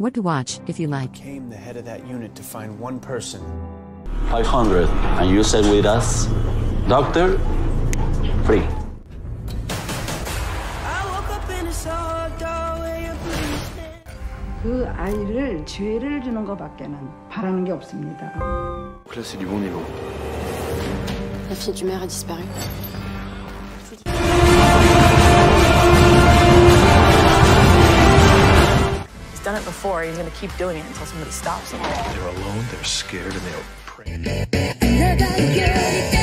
What to watch, if you like. I became the head of that unit to find one person. 500, and you said with us, doctor, free. 그 아이를 죄를 주는 것밖에는 바라는 게 없습니다. Là, c'est du bon niveau. La fille du maire a disparu. He's done it before. He's going to keep doing it until somebody stops him. They're alone, they're scared, and they're praying.